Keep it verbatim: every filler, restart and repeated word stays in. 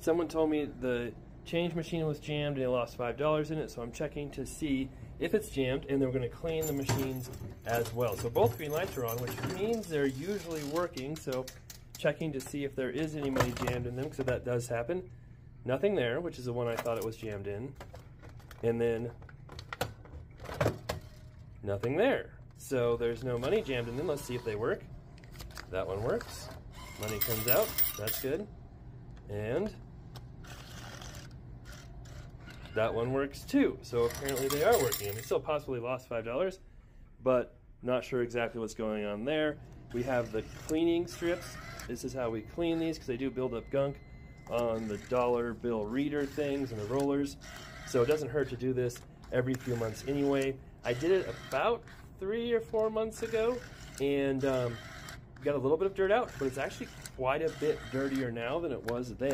Someone told me the change machine was jammed and they lost five dollars in it, so I'm checking to see if it's jammed, and then we're going to clean the machines as well. So both green lights are on, which means they're usually working, so checking to see if there is any money jammed in them, because that does happen. Nothing there, which is the one I thought it was jammed in, and then nothing there. So there's no money jammed in them. Let's see if they work. That one works. Money comes out. That's good. And that one works too. So apparently they are working. And we still possibly lost five dollars, but not sure exactly what's going on there. We have the cleaning strips. This is how we clean these, because they do build up gunk on the dollar bill reader things and the rollers. So it doesn't hurt to do this every few months anyway. I did it about three or four months ago, and um, got a little bit of dirt out, but it's actually quite a bit dirtier now than it was then.